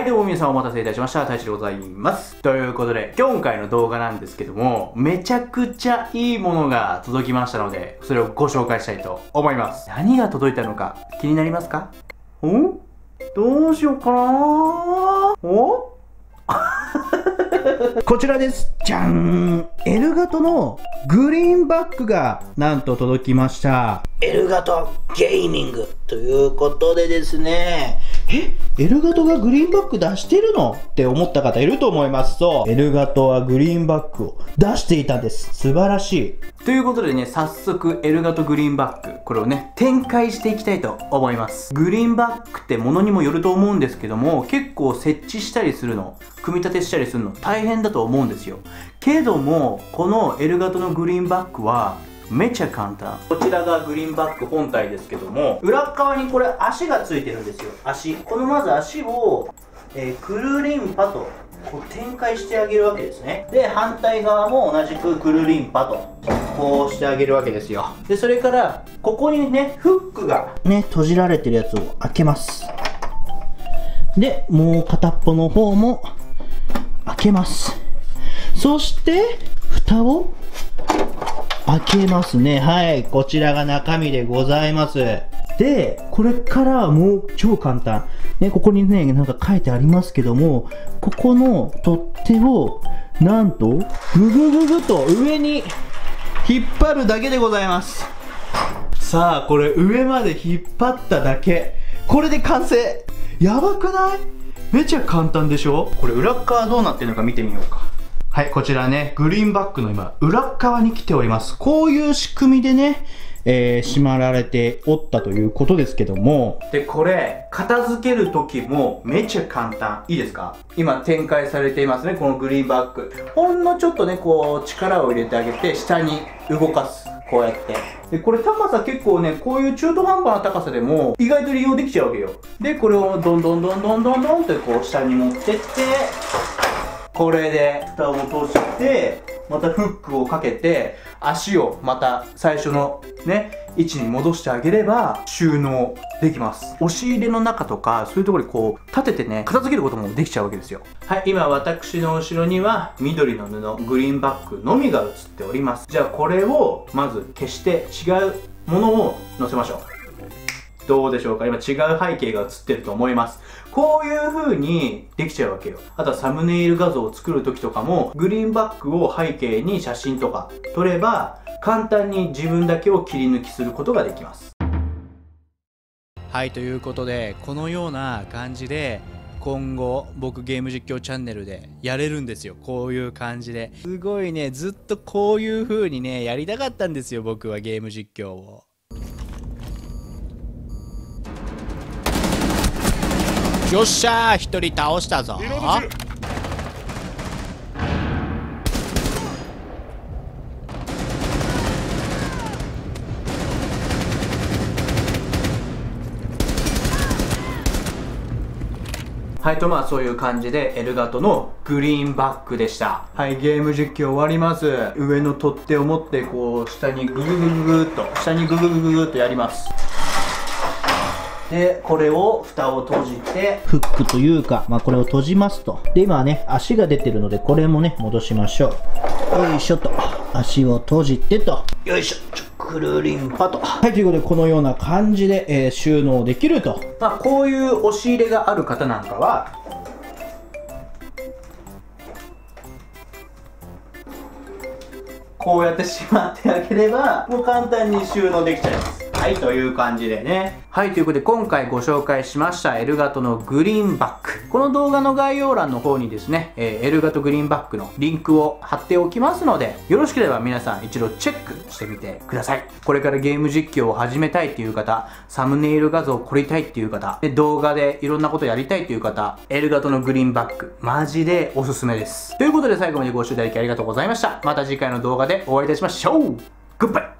はい、どうも皆さんお待たせいたしました。太一でございます。ということで、今回の動画なんですけども、めちゃくちゃいいものが届きましたので、それをご紹介したいと思います。何が届いたのか気になりますか？ん？どうしようかなー。お？こちらです。じゃん！ L 型のグリーンバッグがなんと届きました。L 型ゲーミングということでですね、L 型がグリーンバッグ出してるのって思った方いると思います。そう、L 型はグリーンバッグを出していたんです。素晴らしい。ということでね、早速 L 型グリーンバッグ、これをね展開していきたいと思います。グリーンバッグってものにもよると思うんですけども、結構設置したりするの、組み立てしたりするの大変だと思うんですよ。けどもこの L 型のグリーンバッグはめちゃ簡単。こちらがグリーンバッグ本体ですけども、裏側にこれ足がついてるんですよ。足、このまず足を、くるりんぱとこう展開してあげるわけですね。で反対側も同じくくるりんぱとこうしてあげるわけですよ。でそれからここにねフックがね閉じられてるやつを開けます。でもう片っぽの方も開けます。そして蓋を開けますね。はい、こちらが中身でございます。で、これからはもう超簡単。ね、ここにね、なんか書いてありますけども、ここの取っ手を、なんと、ぐぐぐぐと上に引っ張るだけでございます。さあ、これ上まで引っ張っただけ。これで完成。やばくない？めちゃ簡単でしょ？これ裏側どうなってるのか見てみようか。はい、こちらね、グリーンバッグの今、裏側に来ております。こういう仕組みでね、閉まられておったということですけども。で、これ、片付ける時もめちゃ簡単。いいですか？今展開されていますね、このグリーンバッグ。ほんのちょっとね、こう、力を入れてあげて、下に動かす。こうやって。で、これ高さ結構ね、こういう中途半端な高さでも、意外と利用できちゃうわけよ。で、これをどんどんどんどんどんどんってこう、下に持ってって、これで蓋を閉じて、またフックをかけて、足をまた最初のね位置に戻してあげれば収納できます。押し入れの中とかそういうところにこう立ててね、片付けることもできちゃうわけですよ。はい、今私の後ろには緑の布、グリーンバッグのみが映っております。じゃあこれをまず消して違うものを載せましょう。どうでしょうか？今違う背景が映ってると思います。こういう風にできちゃうわけよ。あとはサムネイル画像を作る時とかも、グリーンバッグを背景に写真とか撮れば、簡単に自分だけを切り抜きすることができます。はい、ということで、このような感じで、今後僕ゲーム実況チャンネルでやれるんですよ。こういう感じで。すごいね、ずっとこういう風にね、やりたかったんですよ、僕はゲーム実況を。よっしゃー、一人倒したぞ。はい、とまあそういう感じで L 型のグリーンバッグでした。はい、ゲーム実況終わります。上の取っ手を持ってこう下にグググググっと、下にグググググっとやります。で、これを蓋を閉じて、フックというか、まあ、これを閉じますと。で、今はね、足が出てるので、これもね、戻しましょう。よいしょと。足を閉じてと。よいしょ。くるりんぱと。はい、ということで、このような感じで、収納できると。まあ、こういう押し入れがある方なんかは、こうやってしまってあげれば、もう簡単に収納できちゃいます。はい、という感じでね。はい、ということで今回ご紹介しました L 型のグリーンバッグ。この動画の概要欄の方にですね、L 型グリーンバッグのリンクを貼っておきますので、よろしければ皆さん一度チェックしてみてください。これからゲーム実況を始めたいっていう方、サムネイル画像を凝りたいっていう方、で動画でいろんなことやりたいっていう方、L 型のグリーンバッグ、マジでおすすめです。ということで最後までご視聴いただきありがとうございました。また次回の動画でお会いいたしましょう。グッバイ。